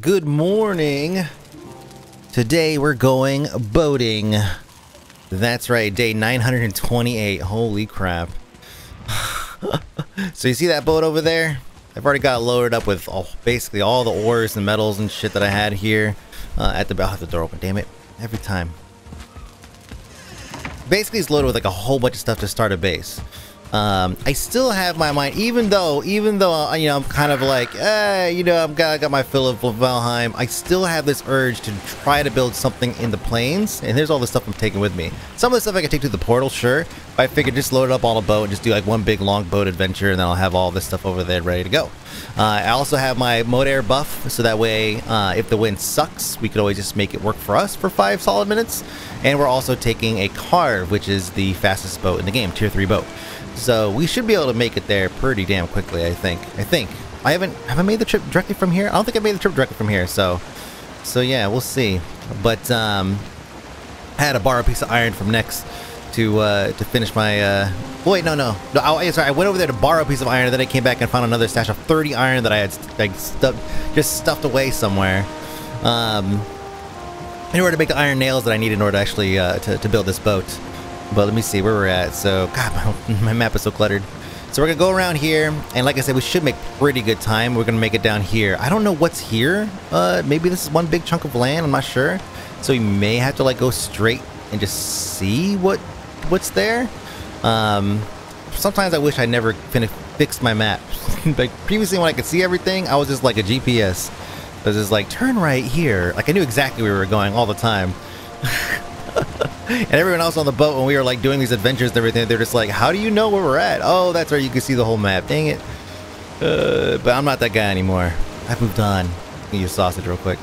Good morning. Today we're going boating. That's right, day 928. Holy crap. So you see that boat over there? I've already got loaded up with basically all the ores and metals and shit that I had here at the... I'll have the door open, damn it. Every time. Basically, it's loaded with like a whole bunch of stuff to start a base. I still have my mind, even though you know, I'm kind of like, you know, I got my fill of Valheim. I still have this urge to try to build something in the plains. And here's all the stuff I'm taking with me. Some of the stuff I can take to the portal, sure. But I figured just load it up on a boat and just do like one big long boat adventure, and then I'll have all this stuff over there ready to go. I also have my mode air buff, so that way, if the wind sucks, we could always just make it work for us for 5 solid minutes. And we're also taking a carve, which is the fastest boat in the game, tier 3 boat. So we should be able to make it there pretty damn quickly, I think. I haven't made the trip directly from here. I don't think I made the trip directly from here, so yeah, we'll see. But I had to borrow a piece of iron from Nex to finish my wait, no, sorry, I went over there to borrow a piece of iron, then I came back and found another stash of 30 iron that I had like stuffed away somewhere. In order to make the iron nails that I need in order to actually to build this boat. But let me see where we're at. So, God, my map is so cluttered. So we're gonna go around here, and like I said, we should make pretty good time. We're gonna make it down here. I don't know what's here. Maybe this is one big chunk of land. I'm not sure. So we may have to like go straight and just see what's there. Sometimes I wish I never fixed my map. Like previously, when I could see everything, I was just like a GPS. I was just like, turn right here. Like I knew exactly where we were going all the time. And everyone else on the boat, when we were like doing these adventures and everything, they're just like, how do you know where we're at? Oh, that's right, you can see the whole map. Dang it. But I'm not that guy anymore. I've moved on. Let me use sausage real quick.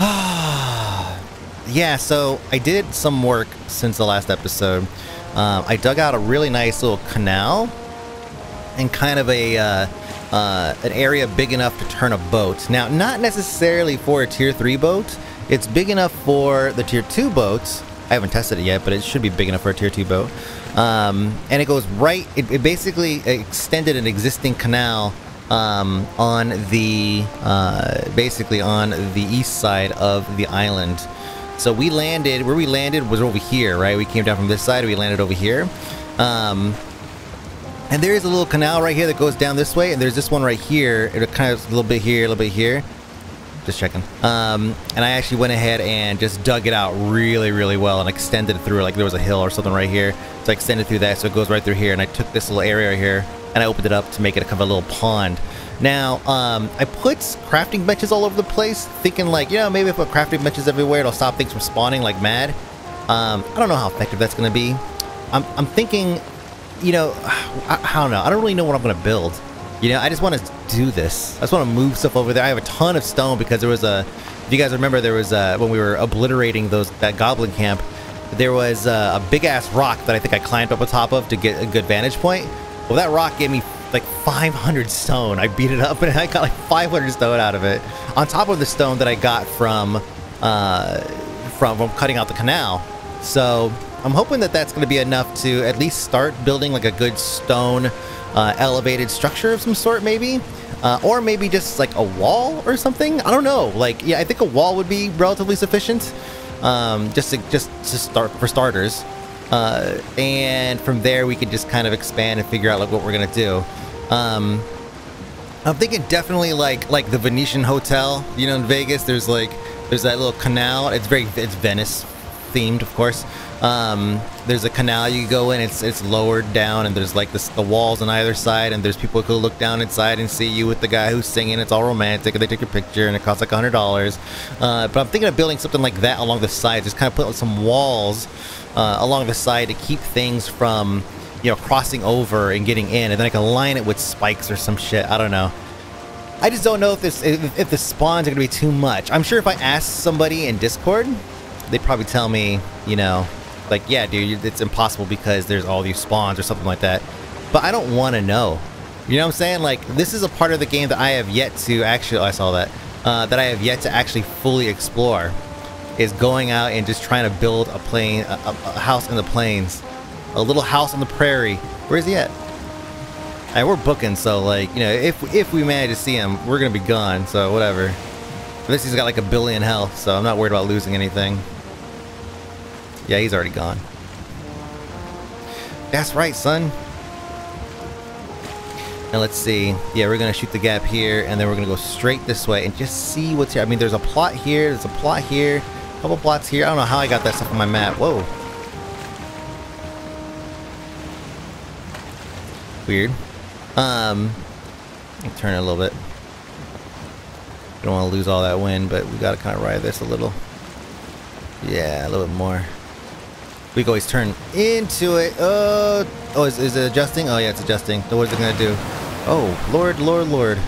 Yeah, so I did some work since the last episode. I dug out a really nice little canal and kind of a an area big enough to turn a boat. Now, not necessarily for a tier 3 boat. It's big enough for the tier 2 boats. I haven't tested it yet, but it should be big enough for a tier 2 boat. And it goes right, it basically extended an existing canal on the, basically on the east side of the island. So we landed, where we landed was over here, right? We came down from this side, we landed over here. And there is a little canal right here that goes down this way, and there's this one right here. It kind of a little bit here, a little bit here. Just checking. And I actually went ahead and just dug it out really, really well and extended it through. Like there was a hill or something right here, so I extended through that, so it goes right through here. And I took this little area right here and I opened it up to make it kind of a little pond. Now, I put crafting benches all over the place, thinking like, you know, maybe if I put crafting benches everywhere, it'll stop things from spawning like mad. I don't know how effective that's going to be. I'm thinking, you know, I don't know. I don't really know what I'm going to build. You know, I just want to do this. I just want to move stuff over there. I have a ton of stone because there was a... If you guys remember, there was a... When we were obliterating that goblin camp, there was a big-ass rock that I think I climbed up on top of to get a good vantage point. Well, that rock gave me, like, 500 stone. I beat it up, and I got, like, 500 stone out of it. On top of the stone that I got from cutting out the canal. So, I'm hoping that that's going to be enough to at least start building, like, a good stone... elevated structure of some sort, maybe, or maybe just like a wall or something. I don't know. Like, yeah, I think a wall would be relatively sufficient, just to start for starters. And from there, we could just kind of expand and figure out like what we're gonna do. I'm thinking definitely like the Venetian Hotel, you know, in Vegas. There's that little canal. It's Venice themed, of course. There's a canal you go in, it's lowered down, and there's like the walls on either side, and there's people who look down inside and see you with the guy who's singing. It's all romantic, and they take your picture, and it costs like $100. But I'm thinking of building something like that along the side, just kind of put some walls along the side to keep things from, you know, crossing over and getting in, and then I can line it with spikes or some shit. I don't know. I just don't know if the spawns are going to be too much. I'm sure if I asked somebody in Discord, they'd probably tell me, you know, like, yeah, dude, it's impossible because there's all these spawns or something like that. But I don't want to know. You know what I'm saying? Like, this is a part of the game that I have yet to actually... I saw that. That I have yet to actually fully explore. Is going out and just trying to build a plane, a house in the plains. A little house on the prairie. Where is he at? And we're booking, so like, you know, if we manage to see him, we're gonna be gone, so whatever. This he's got like 1 billion health, so I'm not worried about losing anything. Yeah, he's already gone. That's right, son. And let's see. Yeah, we're gonna shoot the gap here, and then we're gonna go straight this way and just see what's here. I mean, there's a plot here, there's a plot here, a couple plots here. I don't know how I got that stuff on my map. Whoa. Weird. Let me turn it a little bit. We don't want to lose all that wind, but we gotta kind of ride this a little. Yeah, a little bit more. We can always turn into it. Oh, is it adjusting? Oh yeah, it's adjusting. So what is it gonna do? Oh, Lord, Lord, Lord.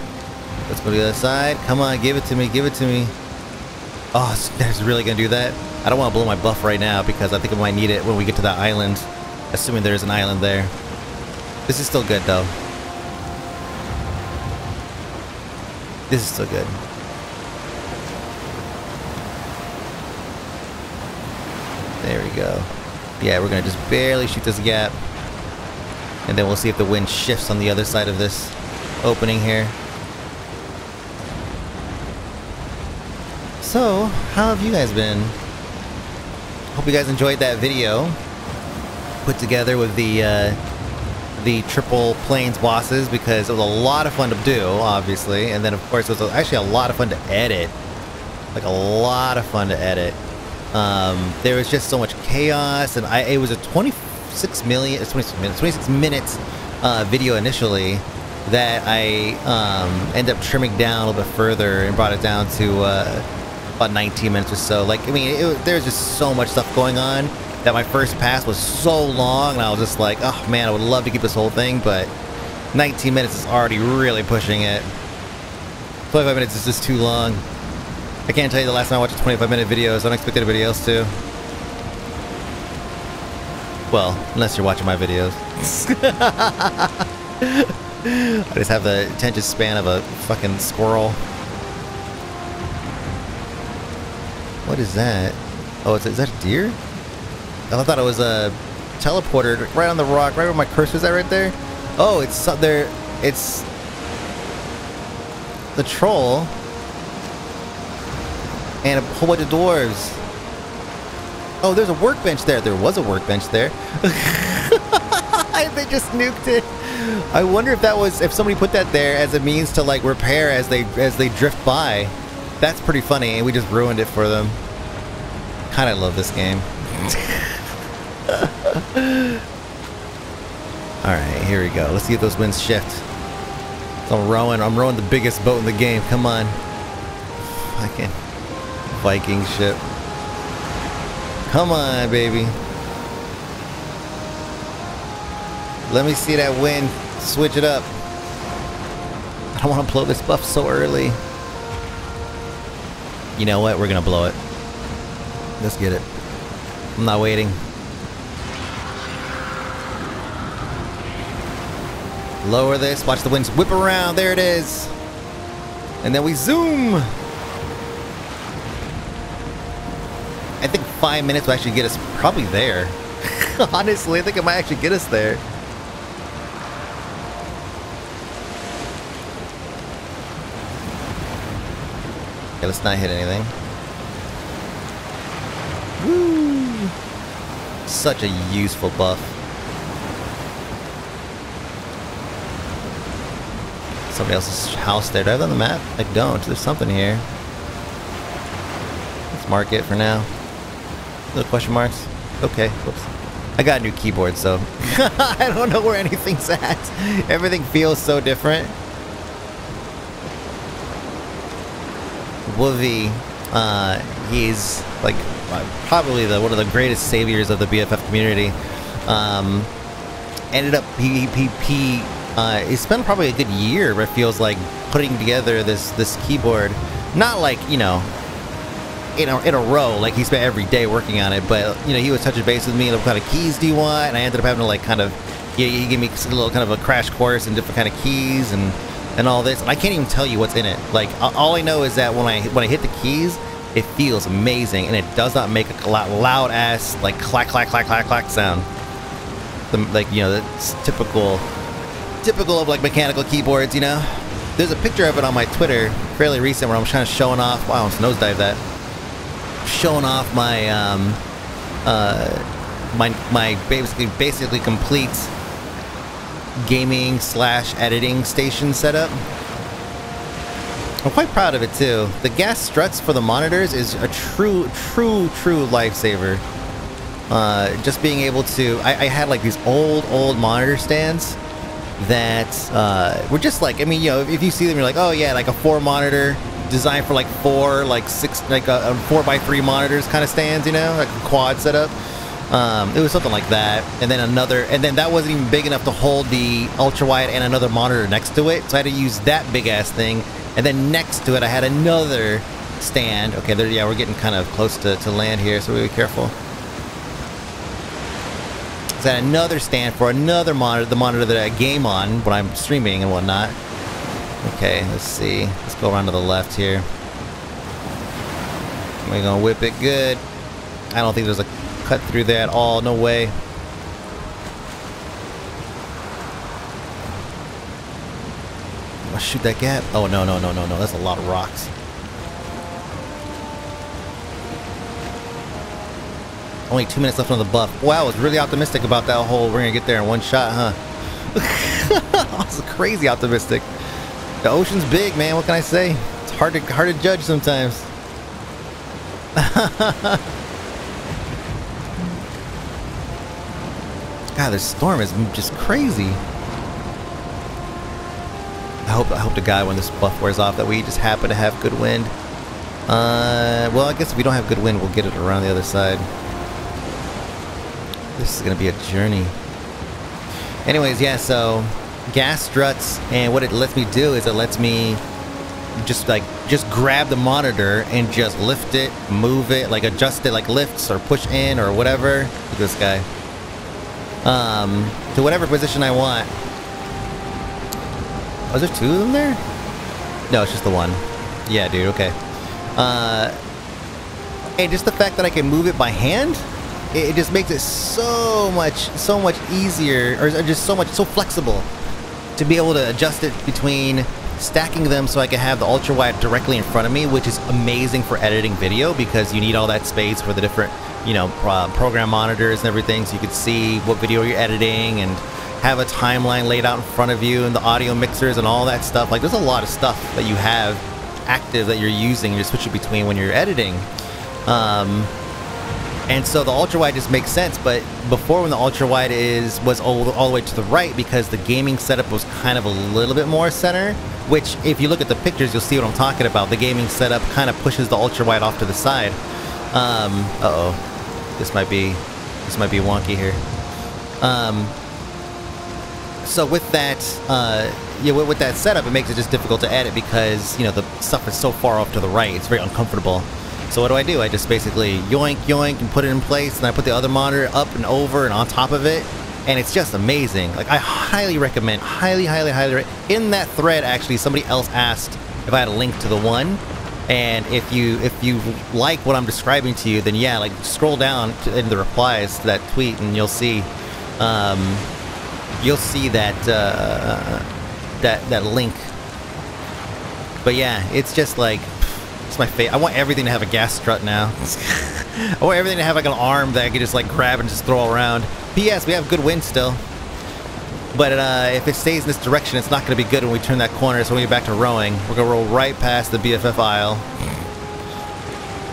Let's go to the other side. Come on, give it to me, give it to me. Oh, that's really gonna do that? I don't want to blow my buff right now because I think I might need it when we get to that island. Assuming there's an island there. This is still good, though. This is still good. There we go. Yeah, we're gonna just barely shoot this gap. And then we'll see if the wind shifts on the other side of this opening here. So, how have you guys been? Hope you guys enjoyed that video. Put together with the triple plains bosses, because it was a lot of fun to do, obviously, and then of course it was actually a lot of fun to edit. Like a lot of fun to edit. There was just so much chaos, and it was a 26 minutes video initially that I ended up trimming down a little bit further and brought it down to about 19 minutes or so. Like, I mean, there's just so much stuff going on that my first pass was so long, and I was just like, oh man, I would love to keep this whole thing, but 19 minutes is already really pushing it. 25 minutes is just too long. I can't tell you the last time I watched a 25-minute video, so I don't expect anybody else to. Well, unless you're watching my videos. I just have the attention span of a fucking squirrel. What is that? Oh, is that a deer? I thought it was teleported right on the rock, right where my cursor is at right there. Oh, it's up there. It's the troll and a whole bunch of dwarves. Oh, there's a workbench there. There was a workbench there. They just nuked it. I wonder if that was, if somebody put that there as a means to like repair as they drift by. That's pretty funny, and we just ruined it for them. Kind of love this game. Alright, here we go. Let's see if those winds shift. I'm rowing the biggest boat in the game. Come on. Fucking Viking ship. Come on, baby. Let me see that wind. Switch it up. I don't want to blow this buff so early. You know what? We're gonna blow it. Let's get it. I'm not waiting. Lower this, watch the winds whip around, there it is! And then we zoom! I think 5 minutes will actually get us probably there. Honestly, I think it might actually get us there. Okay, let's not hit anything. Woo! Such a useful buff. Somebody else's house there. Do I have it on the map? I don't. There's something here. Let's mark it for now. Little question marks. Okay. Whoops. I got a new keyboard, so I don't know where anything's at. Everything feels so different. Woovie, he's like probably one of the greatest saviors of the BFF community. Ended up he spent probably a good year, it feels like, putting together this keyboard. Not like, you know, in a row, like he spent every day working on it, but, you know, he was touching base with me, like, what kind of keys do you want? And I ended up having to, like, kind of, yeah, he gave me a little kind of a crash course in different kind of keys and all this. And I can't even tell you what's in it. Like, all I know is that when I hit the keys, it feels amazing, and it does not make a loud-ass, like, clack, clack, clack, clack, clack sound. Like, you know, that's typical typical of like mechanical keyboards, you know? There's a picture of it on my Twitter, fairly recent, where I'm kind of showing off, wow, I almost nosedived that. Showing off my, my basically complete gaming / editing station setup. I'm quite proud of it too. The gas struts for the monitors is a true lifesaver. Just being able to, I had like these old monitor stands that were just like, I mean, you know, if you see them, you're like, oh yeah, like a 4-monitor designed for like 4x3 monitors kind of stands, you know, like a quad setup. It was something like that, and then another, and then that wasn't even big enough to hold the ultra wide and another monitor next to it, so I had to use that big ass thing, and then next to it I had another stand. Okay, there, yeah, we're getting kind of close to land here, so we'll be careful. So I had another stand for another monitor, the monitor that I game on when I'm streaming and whatnot. Okay, let's see, let's go around to the left here. We're gonna whip it good. I don't think there's a cut through there at all, no way. I'll shoot that gap. Oh no, no, no, no, no, that's a lot of rocks. Only 2 minutes left on the buff. Wow, I was really optimistic about that hole. We're gonna get there in one shot, huh? I was crazy optimistic. The ocean's big, man, what can I say? It's hard to judge sometimes. God, this storm is just crazy. I hope to God when this buff wears off that we just happen to have good wind. Well, I guess if we don't have good wind, we'll get it around the other side. This is gonna be a journey. Anyways, yeah, so gas struts, and what it lets me do is it lets me just grab the monitor and just lift it, move it, like adjust it, like lifts or push in or whatever. Look at this guy. To whatever position I want. Oh, is there two of them there? No, it's just the one. Yeah, dude, okay. And just the fact that I can move it by hand, it just makes it so much easier, or just so flexible to be able to adjust it between stacking them so I can have the ultra wide directly in front of me, which is amazing for editing video because you need all that space for the different, you know, program monitors and everything, so you could see what video you're editing and have a timeline laid out in front of you, and the audio mixers and all that stuff. Like, there's a lot of stuff that you have active that you're using, you're switching between when you're editing. And so the ultra wide just makes sense, but before, when the ultra wide was all the way to the right, because the gaming setup was kind of a little bit more center, which if you look at the pictures, you'll see what I'm talking about. The gaming setup kind of pushes the ultra wide off to the side. Uh-oh. This might be wonky here. So with that, yeah, with that setup, it makes it just difficult to edit because, you know, the stuff is so far off to the right. It's very uncomfortable. So what do? I just basically yoink, yoink, and put it in place, and I put the other monitor up and over and on top of it, and it's just amazing. Like, I highly recommend, highly. In that thread, actually, somebody else asked if I had a link to the one. And if you like what I'm describing to you, then yeah, like scroll down in the replies to that tweet, and you'll see that that link. But yeah, it's just like, it's my fate. I want everything to have a gas strut now. I want everything to have like an arm that I can just like grab and just throw around. P.S. We have good wind still, but if it stays in this direction, it's not going to be good when we turn that corner, so when we get back to rowing, we're going to roll right past the BFF aisle.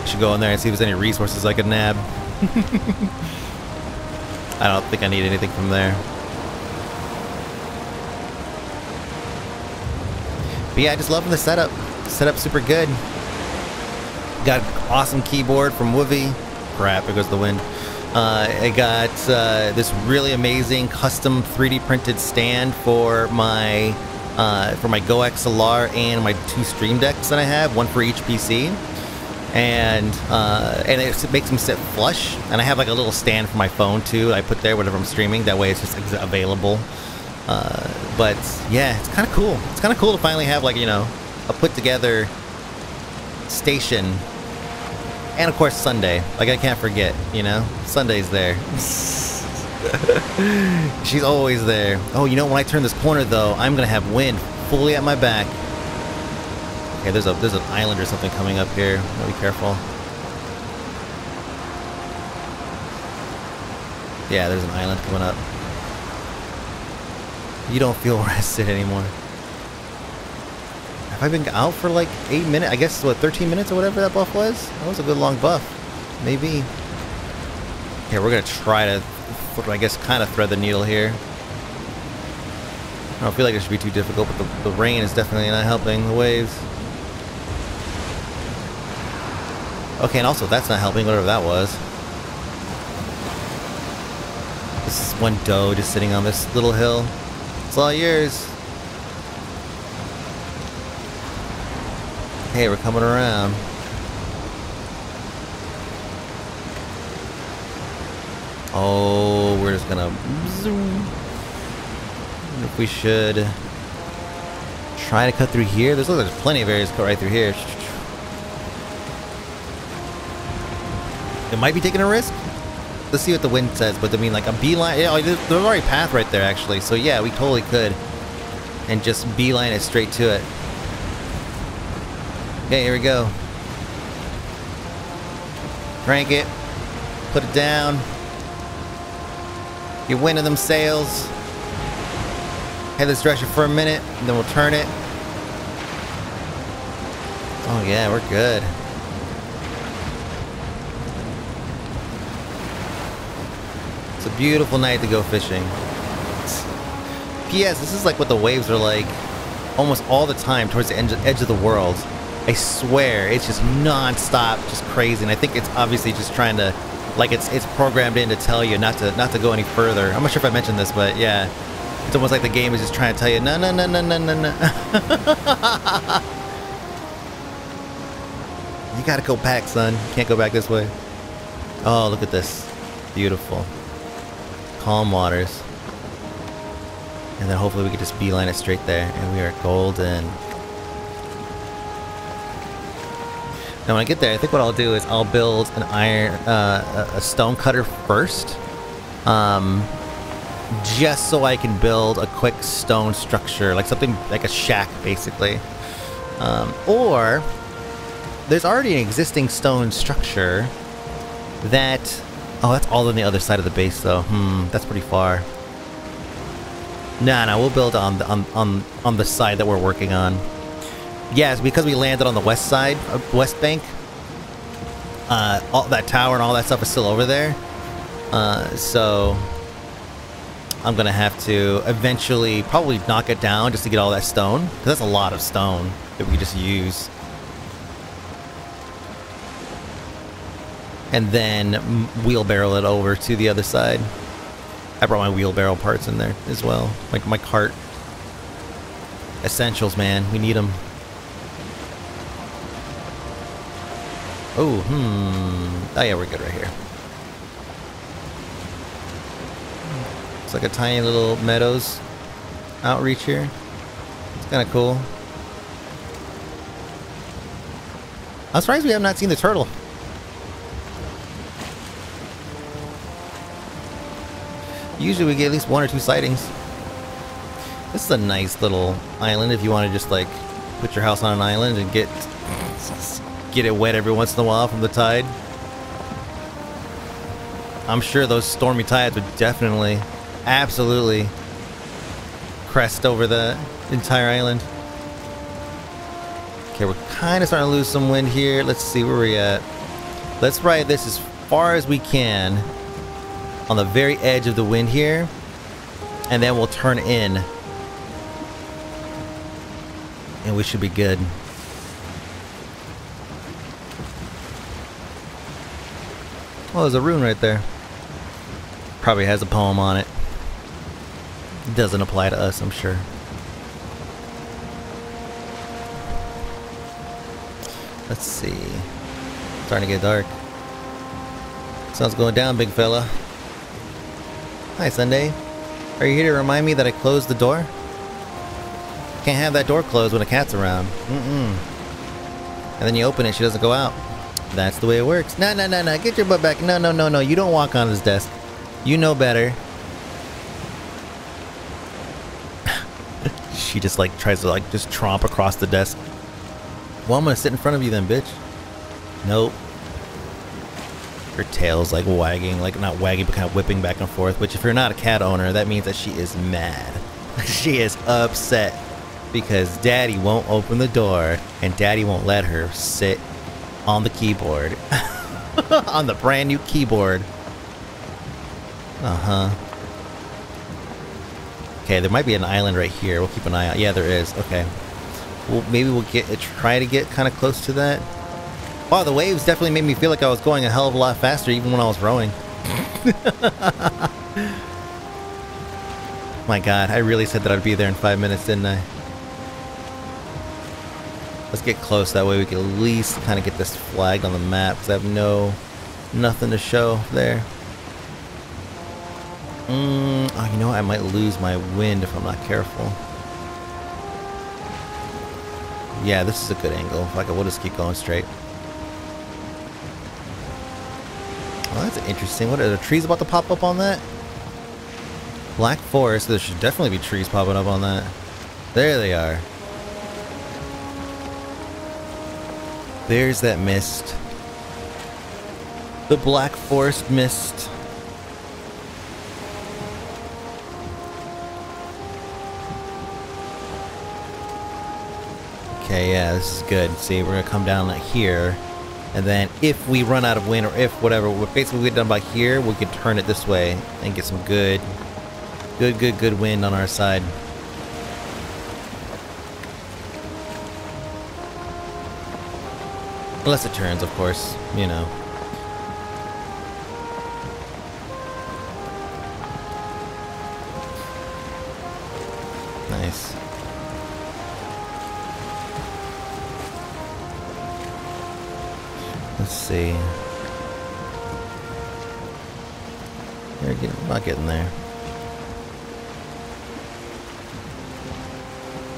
Should go in there and see if there's any resources I could nab. I don't think I need anything from there. But yeah, I just love the setup. Setup's super good. Got an awesome keyboard from Woovie. Crap, it goes the wind. I got this really amazing custom 3D printed stand for my GoXLR and my 2 stream decks that I have, one for each PC, and it makes them sit flush. And I have like a little stand for my phone too. I put there whenever I'm streaming. That way, it's just available. But yeah, it's kind of cool. It's kind of cool to finally have, like, you know, a put together station. And of course Sunday, like I can't forget, you know, Sunday's there. She's always there. Oh, you know, when I turn this corner though, I'm gonna have wind fully at my back. Okay, there's an island or something coming up here. Gotta be careful. Yeah, there's an island coming up. You don't feel rested anymore. Have I been out for like 8 minutes? I guess, what, 13 minutes or whatever that buff was? That was a good long buff. Maybe. Okay, we're gonna try to, I guess, kind of thread the needle here. I don't feel like it should be too difficult, but the rain is definitely not helping, the waves. Okay, and also that's not helping, whatever that was. This is one doe just sitting on this little hill. It's all yours. Hey, we're coming around. Oh, we're just gonna zoom. If we should try to cut through here, there's plenty of areas to cut right through here. It might be taking a risk. Let's see what the wind says, but I mean, like a beeline. Yeah, there's already a path right there, actually. So yeah, we totally could, and just beeline it straight to it. Okay, here we go. Crank it. Put it down. Get wind of them sails. Head this direction for a minute, and then we'll turn it. Oh yeah, we're good. It's a beautiful night to go fishing. P.S. This is like what the waves are like almost all the time towards the edge of the world. I swear, it's just non-stop, just crazy, and I think it's obviously just trying to, like, it's programmed in to tell you not to go any further. I'm not sure if I mentioned this, but yeah, it's almost like the game is just trying to tell you no. You gotta go back, son. You can't go back this way. Oh, look at this, beautiful, calm waters. And then hopefully we can just beeline it straight there, and we are golden. Now when I get there, I think what I'll do is I'll build an a stone cutter first, just so I can build a quick stone structure, like something like a shack, basically. Or there's already an existing stone structure that, oh, that's all on the other side of the base, though. That's pretty far. Nah, we'll build on the side that we're working on. Yes, because we landed on the west side, west bank, all that tower and all that stuff is still over there, so I'm gonna have to eventually probably knock it down just to get all that stone, because that's a lot of stone that we just use. And then wheelbarrow it over to the other side. I brought my wheelbarrow parts in there as well, like my cart. Essentials, man, we need them. Oh, oh yeah, we're good right here. It's like a tiny little meadows outreach here. It's kind of cool. I'm surprised we have not seen the turtle. Usually we get at least one or two sightings. This is a nice little island if you want to just like put your house on an island and get it wet every once in a while from the tide. I'm sure those stormy tides would definitely, absolutely crest over the entire island. Okay, we're kind of starting to lose some wind here. Let's see where we're at. Let's ride this as far as we can on the very edge of the wind here, and then we'll turn in, and we should be good. Oh, there's a rune right there. Probably has a poem on it. It doesn't apply to us, I'm sure. Let's see. It's starting to get dark. Sun's going down, big fella. Hi, Sunday. Are you here to remind me that I closed the door? Can't have that door closed when a cat's around. And then you open it, she doesn't go out. That's the way it works. No, get your butt back. No, you don't walk on this desk. You know better. she just like tries to like just tromp across the desk. Well, I'm gonna sit in front of you then, bitch. Nope. Her tail's like wagging, like not wagging, but kind of whipping back and forth, which if you're not a cat owner, that means that she is mad. She is upset because daddy won't open the door and daddy won't let her sit on the keyboard. On the brand new keyboard. Okay, there might be an island right here. We'll keep an eye out. Yeah, there is. Okay. Well, maybe we'll get try to get kind of close to that. Wow, the waves definitely made me feel like I was going a hell of a lot faster even when I was rowing. My god, I really said that I'd be there in 5 minutes, didn't I? Let's get close, that way we can at least kind of get this flagged on the map, because I have nothing to show there. Oh, you know what? I might lose my wind if I'm not careful. Yeah, this is a good angle. Like, we'll just keep going straight. Well, that's interesting. What are the trees about to pop up on that? Black forest. There should definitely be trees popping up on that. There they are. There's that mist. The black forest mist. Okay, yeah, this is good. See, we're gonna come down here, and then if we run out of wind, or if whatever, basically we get done by here, we can turn it this way and get some good wind on our side. Unless it turns, of course, you know. Nice. Let's see. I'm not getting there.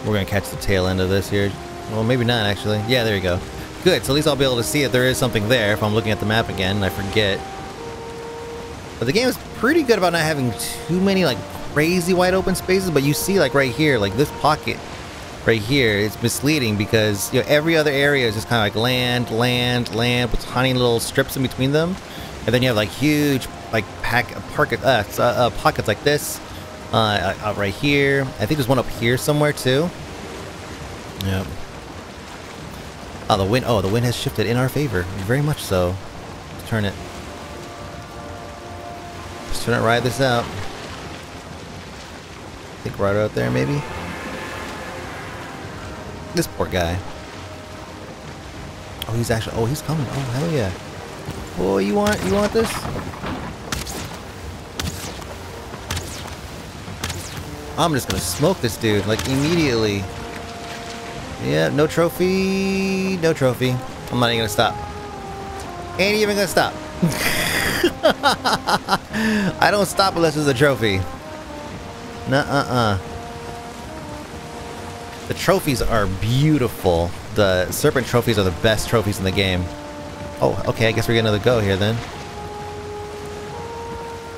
We're gonna catch the tail end of this here. Well, maybe not, actually. Yeah, there you go. Good, so at least I'll be able to see if there is something there if I'm looking at the map again and I forget. But the game is pretty good about not having too many like crazy wide open spaces, but you see like right here, like this pocket right here, it's misleading because, you know, every other area is just kind of like land with tiny little strips in between them, and then you have like huge like pockets like this out right here. I think there's one up here somewhere too. Yep. Oh, the wind has shifted in our favor, very much so. Let's turn it. Let's turn it. Ride this out. I think right out there, maybe. This poor guy. Oh, he's actually. Oh, he's coming. Oh, hell yeah. Oh, you want this? I'm just gonna smoke this dude like immediately. Yeah, no trophy, no trophy. I'm not even gonna stop. Ain't even gonna stop. I don't stop unless there's a trophy. Nuh-uh-uh. The trophies are beautiful. The serpent trophies are the best trophies in the game. Oh, okay, I guess we get another go here then.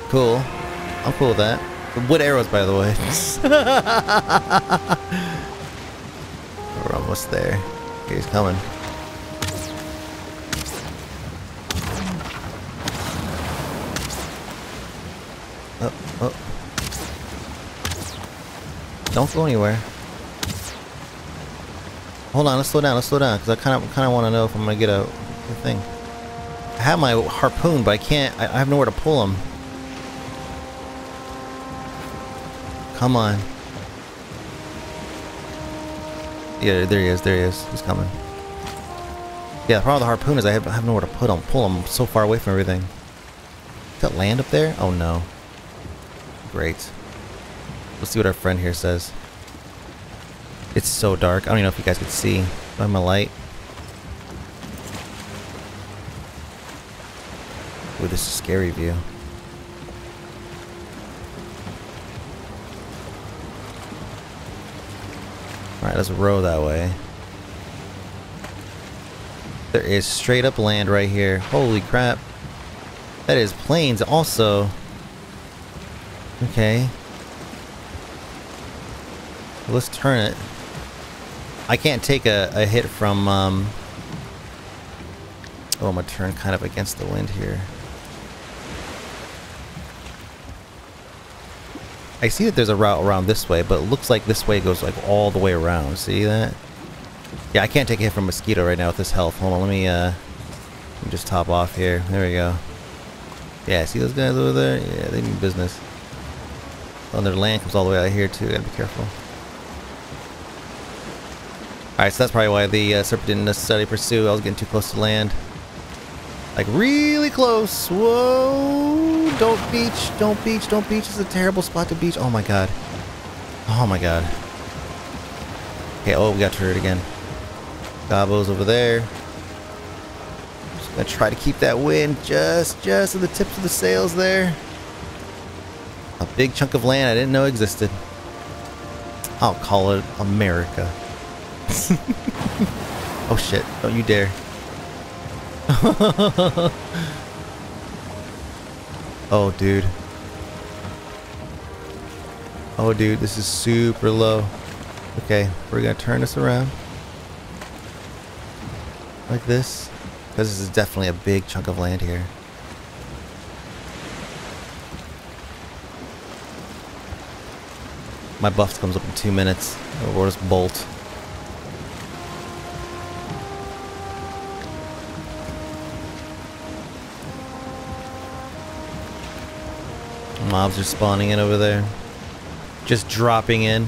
Cool. I'm cool with that. Wood arrows, by the way. We're almost there. Okay, he's coming. Oh, oh. Don't go anywhere. Hold on, let's slow down, because I kind of want to know if I'm going to get a thing. I have my harpoon, but I can't, I have nowhere to pull him. Come on. Yeah, there he is, he's coming. Yeah, the problem with the harpoon is I have nowhere to pull him, I'm so far away from everything. Is that land up there? Oh no. Great. Let's see what our friend here says. It's so dark. I don't even know if you guys could see. Do I have my light? Ooh, this is a scary view. Alright, let's row that way. There is straight up land right here. Holy crap. That is plains also. Okay. Let's turn it. I can't take a hit from, oh, I'm gonna turn kind of against the wind here. I see that there's a route around this way, but it looks like this way goes like all the way around. See that? Yeah, I can't take a hit from mosquito right now with this health. Hold on, let me just top off here. There we go. Yeah, see those guys over there? Yeah, they mean business. Oh, their land comes all the way out here too. Gotta be careful. Alright, so that's probably why the serpent didn't necessarily pursue. I was getting too close to land. Like, really close. Whoa! Don't beach, don't beach, don't beach. It's a terrible spot to beach. Oh my god. Oh my god. Okay, oh, we got turret again. Gobbo's over there. Just gonna try to keep that wind just at the tips of the sails there. A big chunk of land I didn't know existed. I'll call it America. Oh shit, don't you dare. Oh dude. Oh dude, this is super low. Okay, we're gonna turn this around. Like this. Because this is definitely a big chunk of land here. My buff comes up in 2 minutes. We'll just bolt. Mobs are spawning in over there. Just dropping in.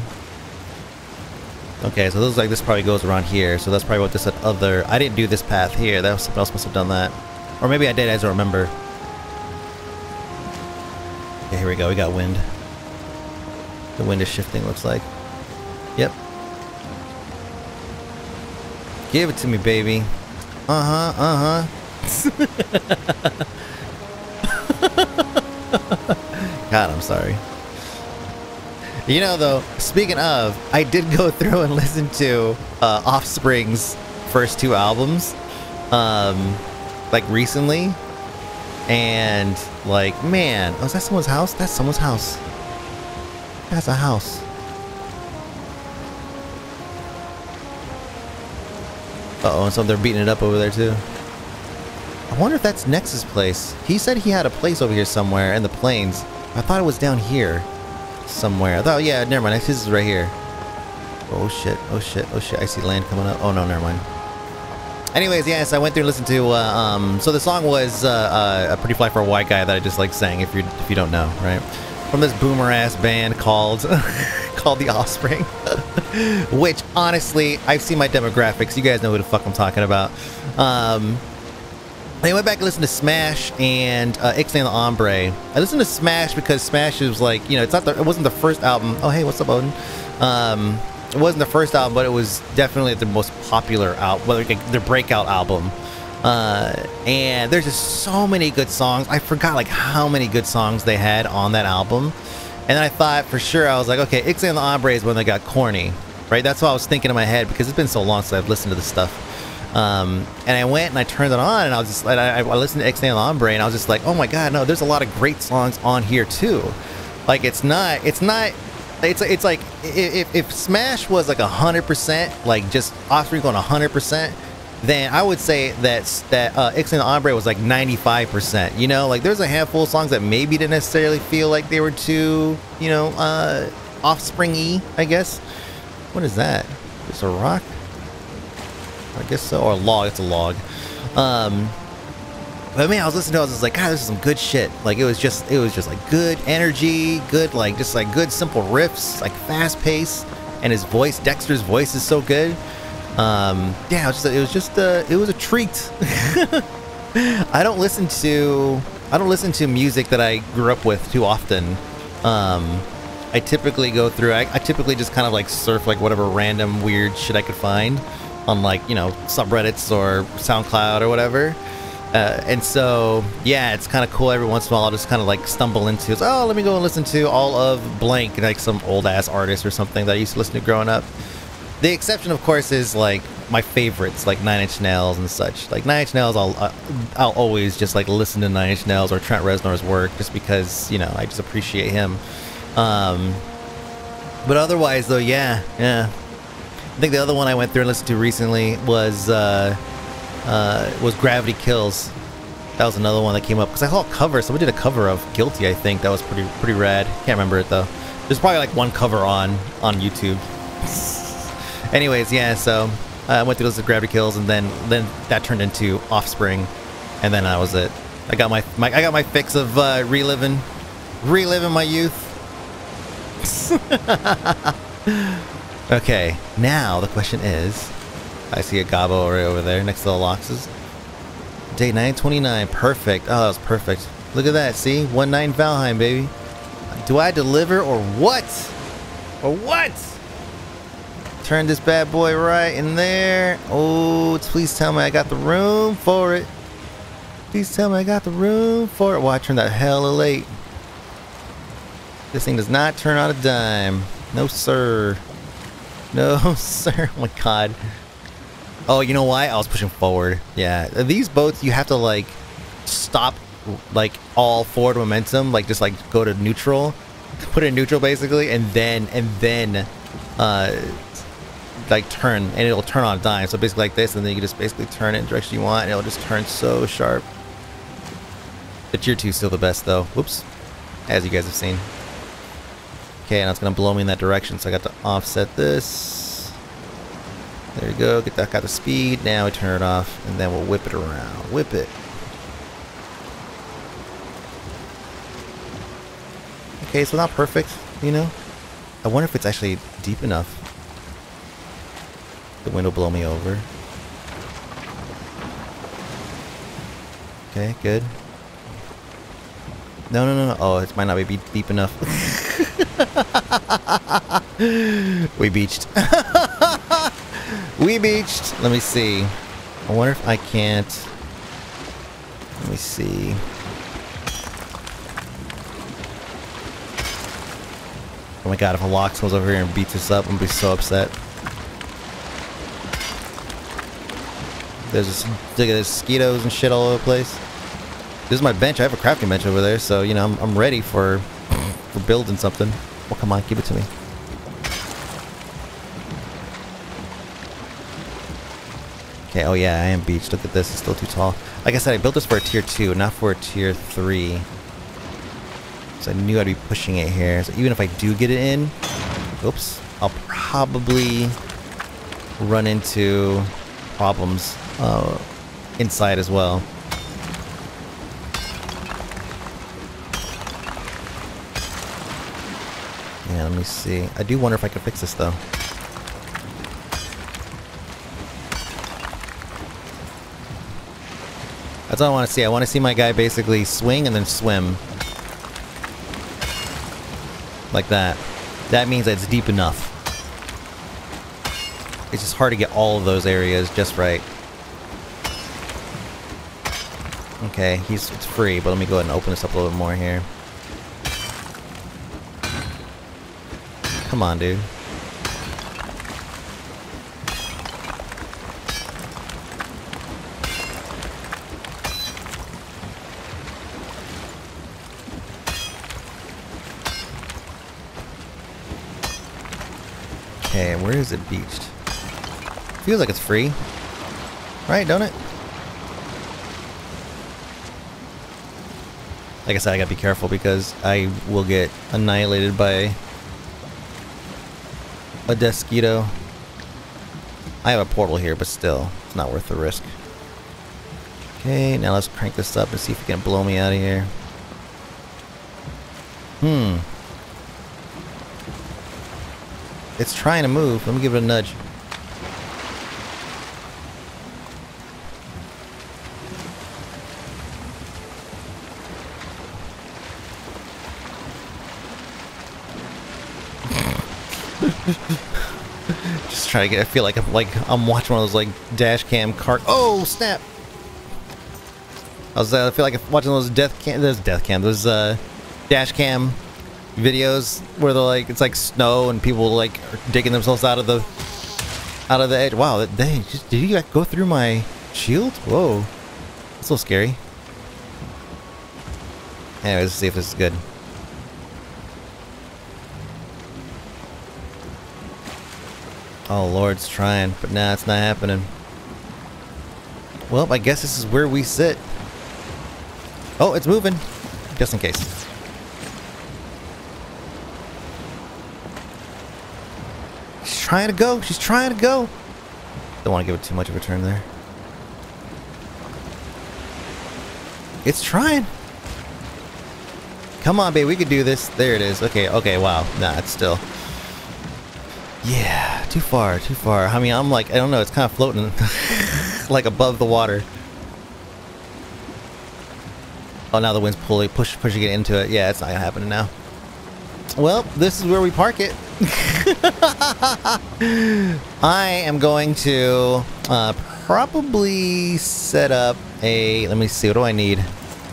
Okay, so it looks like this probably goes around here. So that's probably what this other... I didn't do this path here. That was, someone else must have done that. Or maybe I did, I don't remember. Okay, here we go. We got wind. The wind is shifting, looks like. Yep. Give it to me, baby. Uh-huh, uh-huh. God, I'm sorry. You know, though, speaking of, I did go through and listen to Offspring's first 2 albums, like recently, and like, man, oh, is that someone's house? That's someone's house. That's a house. Uh-oh, and so they're beating it up over there too. I wonder if that's Nex's place. He said he had a place over here somewhere in the plains. I thought it was down here somewhere. I thought, yeah, never mind. His is right here. Oh shit, oh shit, oh shit. I see land coming up. Oh no, never mind. Anyways, yes, yeah, so I went through and listened to, so the song was A Pretty Fly for a White Guy that I just like sang, if you don't know, right? From this boomer ass band called, called The Offspring. Which, honestly, I've seen my demographics. You guys know who the fuck I'm talking about. I went back and listened to Smash and Ixnay on the Hombre. I listened to Smash because Smash is like, you know, it's not the, it wasn't the first album. Oh hey, what's up, Odin? It wasn't the first album, but it was definitely the most popular album, well, like, their breakout album. And there's just so many good songs. I forgot like how many good songs they had on that album. And then I thought for sure, I was like, okay, Ixnay on the Hombre is when they got corny, right? That's what I was thinking in my head because it's been so long since I've listened to this stuff. And I went and I turned it on and I was just like, I listened to Ixnay on the Hombre and I was just like, oh my god, no, there's a lot of great songs on here too. Like it's like if Smash was like 100%, like just Offspring going 100%, then I would say that Ixnay on the Hombre was like 95%. You know, like there's a handful of songs that maybe didn't necessarily feel like they were too, you know, Offspring-y, I guess. What is that? It's a rock? I guess so, or a log, it's a log. But man, I was listening to it, I was just like, god, this is some good shit. Like it was just like good energy, good like just like good simple riffs, like fast pace, and his voice, Dexter's voice is so good. Yeah, it was a treat. I don't listen to music that I grew up with too often. I typically go through, I typically just kind of like surf like whatever random weird shit I could find on like, you know, subreddits or SoundCloud or whatever, and so yeah, it's kind of cool. Every once in a while I'll just kind of like stumble into, oh, let me go and listen to all of blank, like some old ass artist or something that I used to listen to growing up. The exception, of course, is like my favorites like Nine Inch Nails and such. Like Nine Inch Nails, I'll always just like listen to Nine Inch Nails or Trent Reznor's work just because, you know, I just appreciate him. But otherwise, though, yeah. I think the other one I went through and listened to recently was Gravity Kills. That was another one that came up because I saw a cover. Somebody did a cover of Guilty, I think. That was pretty rad. Can't remember it though. There's probably like one cover on YouTube. Anyways, yeah. So I went through those Gravity Kills, and then that turned into Offspring, and then that was it. I got my fix of reliving my youth. Okay, now the question is, I see a gobble right over there next to the Loxes. Day 929, perfect. Oh, that was perfect. Look at that, see? 19 Valheim, baby. Do I deliver or what? Or what? Turn this bad boy right in there. Oh, please tell me I got the room for it. Please tell me I got the room for it. Well, I turned that hella late. This thing does not turn on a dime. No, sir. No, sir. Oh, my God. Oh, you know why? I was pushing forward. Yeah. These boats, you have to, like, stop, like, all forward momentum. Like, just, like, go to neutral. Put it in neutral, basically. And then, like, turn. And it'll turn on a dime. So, basically, like this. And then you can just basically turn it in the direction you want. And it'll just turn so sharp. The tier 2 is still the best, though. Whoops. As you guys have seen. Okay, now it's gonna blow me in that direction, so I got to offset this. There we go, get that, got the speed. Now we turn it off, and then we'll whip it around. Whip it. Okay, so not perfect, you know? I wonder if it's actually deep enough. The wind will blow me over. Okay, good. No. Oh, it might not be deep enough. We beached. We beached. Let me see. I wonder if I can't. Let me see. Oh my God, if a lock comes over here and beats us up, I'm gonna be so upset. There's just, look at this, mosquitoes and shit all over the place. This is my bench. I have a crafting bench over there, so, you know, I'm ready for building something. Well, come on, give it to me. Okay, oh yeah, I am beached. Look at this, it's still too tall. Like I said, I built this for a tier 2, not for a tier 3. So I knew I'd be pushing it here. So even if I do get it in, oops, I'll probably run into problems inside as well. Yeah, let me see. I do wonder if I can fix this, though. That's what I want to see. I want to see my guy basically swing and then swim. Like that. That means that it's deep enough. It's just hard to get all of those areas just right. Okay, it's free, but let me go ahead and open this up a little bit more here. Come on, dude. Okay, where is it beached? Feels like it's free. Right, don't it? Like I said, I gotta be careful because I will get annihilated by a mosquito. I have a portal here, but still, it's not worth the risk. Okay, now let's crank this up and see if it can blow me out of here. It's trying to move. Let me give it a nudge. Just try to get. I feel like I'm watching one of those like dash cam cart. Oh snap! I feel like I'm watching those dash cam videos where they're like it's like snow and people like are digging themselves out of the edge. Wow! That dang! Did you like, go through my shield? Whoa! That's so scary. Anyways, let's see if this is good. Oh, Lord's trying, but nah, it's not happening. Well, I guess this is where we sit. Oh, it's moving, just in case. She's trying to go. She's trying to go. Don't want to give it too much of a turn there. It's trying. Come on, babe. We could do this. There it is. Okay. Okay. Wow. Nah, it's still. Yeah. Too far. Too far. I mean, I'm like, I don't know. It's kind of floating, like above the water. Oh, now the wind's pulling, pushing it into it. Yeah, it's not happening now. Well, this is where we park it. I am going to probably set up a... Let me see, what do I need?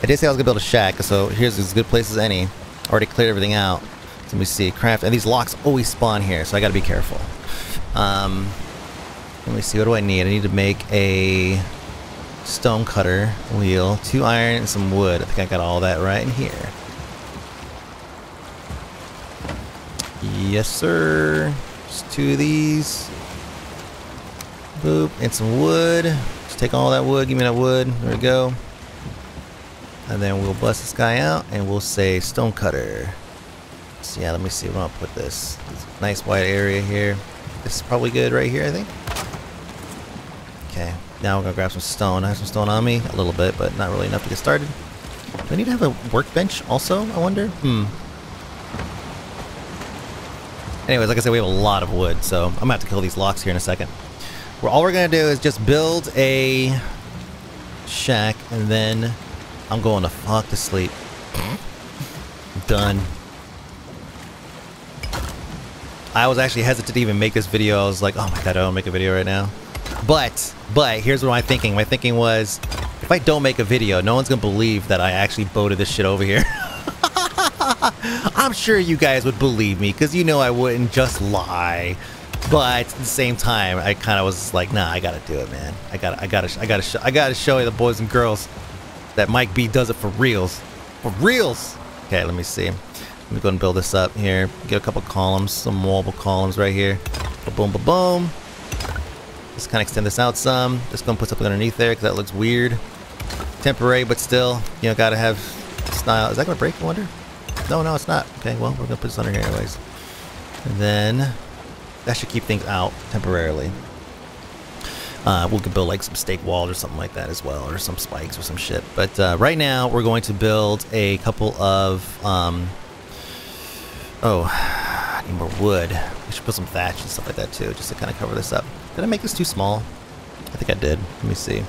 I did say I was going to build a shack, so here's as good place as any. Already cleared everything out. Let me see, craft... And these locks always spawn here, so I got to be careful. Let me see, what do I need? I need to make a... stone cutter wheel, 2 iron, and some wood. I think I got all that right in here. Yes, sir. Just 2 of these. Boop, and some wood. Just take all that wood. Give me that wood. There we go. And then we'll bust this guy out, and we'll say stone cutter. So yeah, let me see where I'll put this. This nice wide area here. This is probably good right here, I think. Okay. Now we're gonna grab some stone. I have some stone on me, a little bit, but not really enough to get started. Do I need to have a workbench also, I wonder? Anyways, like I said, we have a lot of wood, so I'm gonna have to kill these locks here in a second. Well, all we're gonna do is just build a shack, and then I'm going to fuck to sleep. Done. I was actually hesitant to even make this video. I was like, oh my god, I don't make a video right now. But here's what I'm thinking. My thinking was, if I don't make a video, no one's gonna believe that I actually boated this shit over here. I'm sure you guys would believe me, because you know I wouldn't just lie. But at the same time, I kind of was like, nah, I gotta do it, man. I gotta show you the boys and girls that Mike B does it for reals. For reals! Okay, let me see. Let me go and build this up here. Get a couple columns, some wallable columns right here. Ba-boom, ba-boom. Just kind of extend this out some. Just gonna put something underneath there because that looks weird. Temporary, but still, you know, gotta have style. Is that gonna break, I wonder? No, no, it's not. Okay, well, we're gonna put this under here anyways. And then that should keep things out temporarily. We could build like some stake walls or something like that as well, or some spikes or some shit. But right now we're going to build a couple of I need more wood. We should put some thatch and stuff like that too, just to kind of cover this up. Did I make this too small? I think I did. Let me see.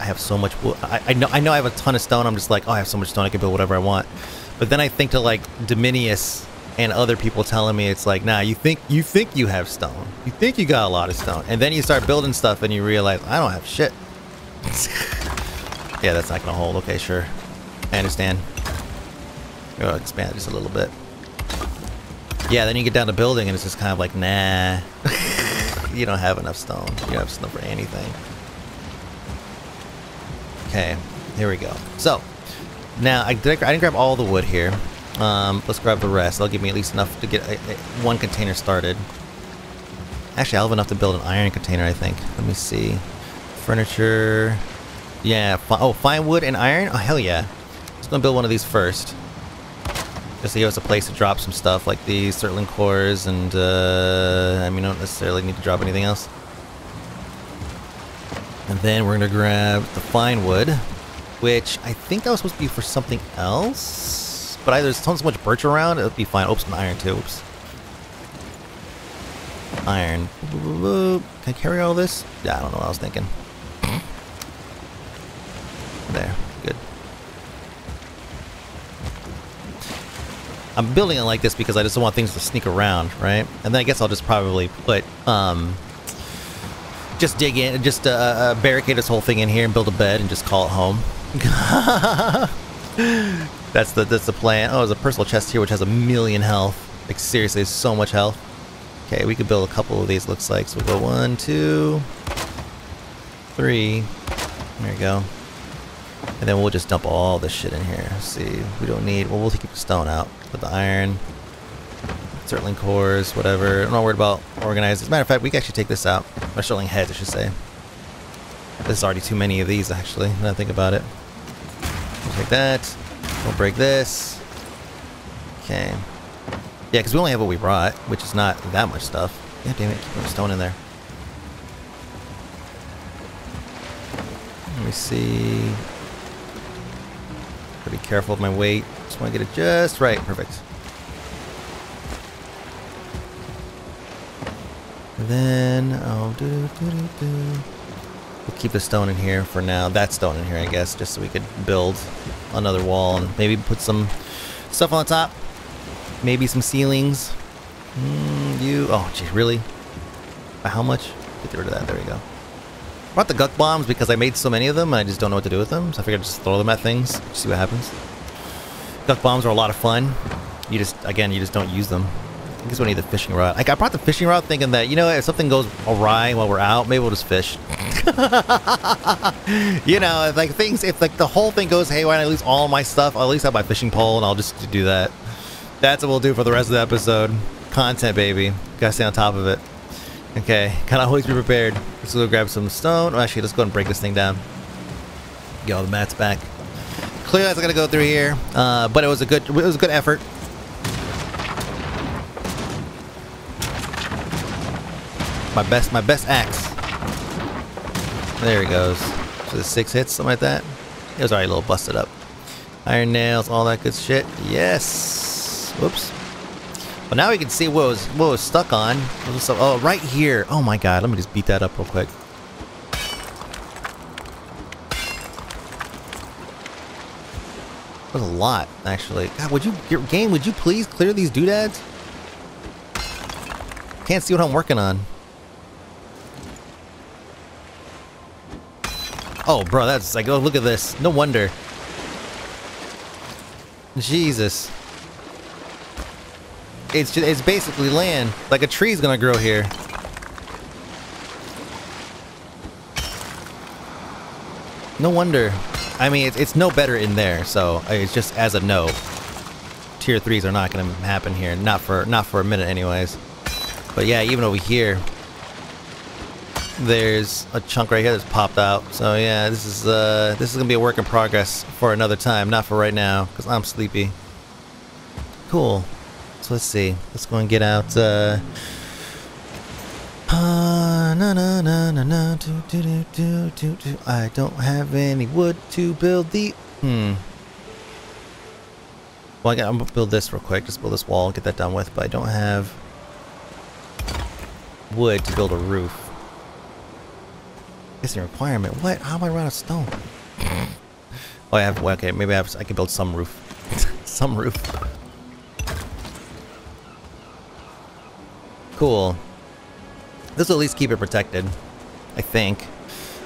I have so much wood. I know I have a ton of stone. I'm just like, oh, I have so much stone. I can build whatever I want. But then I think to like Dominus and other people telling me it's like, nah, you think you have stone. You think you got a lot of stone. And then you start building stuff and you realize I don't have shit. Yeah, that's not gonna hold. Okay, sure. I understand. I'll expand it just a little bit. Yeah, then you get down to building and it's just kind of like, nah. You don't have enough stone. You don't have stone for anything. Okay, here we go. So, now, I didn't grab all the wood here. Let's grab the rest. That'll give me at least enough to get one container started. Actually, I'll have enough to build an iron container, I think. Let me see. Furniture. Yeah, fine wood and iron? Oh, hell yeah. I'm just gonna build one of these first. Just to give us a place to drop some stuff like these Sterling cores and I mean, I don't necessarily need to drop anything else. And then we're gonna grab the fine wood, which I think that was supposed to be for something else. But there's tons so much birch around, it'll be fine. Oops, an iron too. Oops. Iron. Can I carry all this? Yeah, I don't know what I was thinking. There. Good. I'm building it like this because I just don't want things to sneak around, right? And then I guess I'll just probably put, just dig in, just barricade this whole thing in here and build a bed and just call it home. That's the plan. Oh, there's a personal chest here which has 1,000,000 health. Like seriously, so much health. Okay, we could build a couple of these, looks like. So we'll go 1, 2, 3. There we go. And then we'll just dump all this shit in here. Let's see, we don't need. Well, we'll keep the stone out. Put the iron. Sterling cores, whatever. I'm not worried about organizing. As a matter of fact, we can actually take this out. Or Sterling heads, I should say. There's already too many of these, actually, when I think about it. Like that. We'll break this. Okay. Yeah, because we only have what we brought, which is not that much stuff. Yeah, damn it. Keep a stone in there. Let me see. Gotta be careful with my weight. Just want to get it just right. Perfect. And then, oh, we'll keep the stone in here for now. That stone in here, I guess, just so we could build another wall and maybe put some stuff on the top. Maybe some ceilings. Oh, geez, really? By how much? Get rid of that. There we go. I brought the guck bombs because I made so many of them and I just don't know what to do with them, so I figured I'd just throw them at things, see what happens. Guck bombs are a lot of fun. You just, again, you just don't use them. I guess we need the fishing rod. Like, I brought the fishing rod thinking that, you know, if something goes awry while we're out, maybe we'll just fish. You know, if, like, things, if, like, the whole thing goes haywire and I lose all my stuff, I'll at least have my fishing pole and I'll just do that. That's what we'll do for the rest of the episode. Content, baby. Gotta stay on top of it. Okay, gotta always be prepared. Let's go grab some stone. Oh, actually, let's go and break this thing down. Get all the mats back. Clearly, that's gonna go through here. But it was a good effort. My best axe. There he goes. So the 6 hits, something like that. It was already a little busted up. Iron nails, all that good shit. Yes. Whoops. Well, now we can see what was stuck on. Oh, right here. Oh my god, let me just beat that up real quick. That was a lot, actually. God, would you, your game, would you please clear these doodads? Can't see what I'm working on. Oh, bro, that's like, oh, look at this. No wonder. Jesus. It's just, it's basically land. Like a tree's gonna grow here. No wonder. I mean, it's no better in there. So it's just as a no. Tier 3s are not gonna happen here. Not for a minute, anyways. But yeah, even over here, there's a chunk right here that's popped out. So yeah, this is gonna be a work in progress for another time. Not for right now, cause I'm sleepy. Cool. So let's see. Let's go and get out. I don't have any wood to build the. Well, I'm gonna build this real quick. Just build this wall, get that done with. But I don't have wood to build a roof. It's a requirement. What? How am I running out of stone? Oh, I have. Well, okay, maybe I can build some roof. Some roof. Cool. This will at least keep it protected, I think.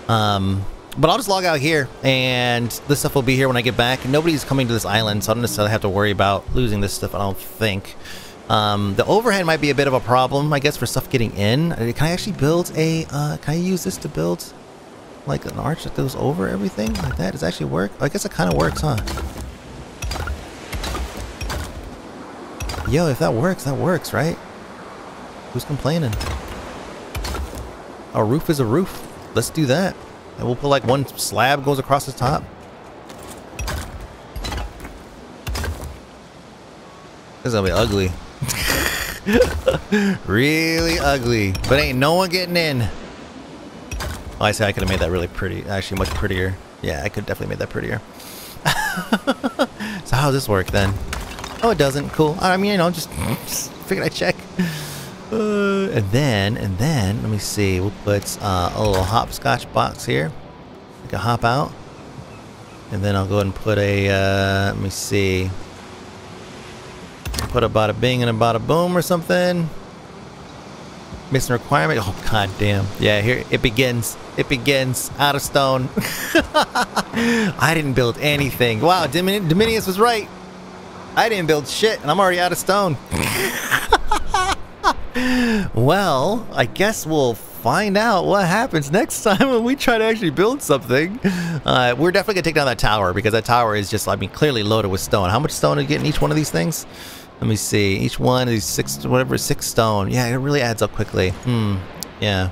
But I'll just log out here, and this stuff will be here when I get back. Nobody's coming to this island, so I don't necessarily have to worry about losing this stuff, I don't think. The overhead might be a bit of a problem, I guess, for stuff getting in. Can I actually build a, can I use this to build, like, an arch that goes over everything? Like that? Does it actually work? I guess it kind of works, huh? Yo, if that works, that works, right? Who's complaining? A roof is a roof. Let's do that. And we'll put like one slab goes across the top. This is gonna be ugly. Really ugly. But ain't no one getting in. Oh, I say I could have made that really pretty. Actually, much prettier. Yeah, I could definitely made that prettier. So how does this work then? Oh, it doesn't. Cool. I mean, you know, just figured I'd check. And then, let me see, we'll put a little hopscotch box here. I can hop out. And then I'll go ahead and put a, let me see. Put a bada bing and a bada boom or something. Missing requirement. Oh, god damn. Yeah, here, it begins. It begins. Out of stone. I didn't build anything. Wow, Dominus was right. I didn't build shit, and I'm already out of stone. Well, I guess we'll find out what happens next time when we try to actually build something. We're definitely gonna take down that tower because that tower is just, I mean, clearly loaded with stone. How much stone do you get in each one of these things? Let me see. Each one is 6 stone. Yeah, it really adds up quickly. Yeah.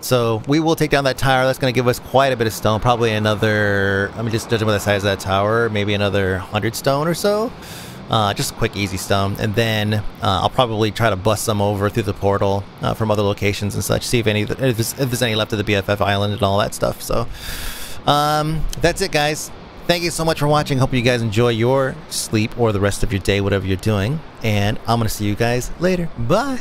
So we will take down that tower. That's going to give us quite a bit of stone. Probably another, I mean, just judging by the size of that tower, maybe another 100 stone or so. Just quick, easy stone. And then I'll probably try to bust some over through the portal from other locations and such. See if there's any left of the BFF island and all that stuff. So that's it, guys. Thank you so much for watching. Hope you guys enjoy your sleep or the rest of your day, whatever you're doing. And I'm going to see you guys later. Bye.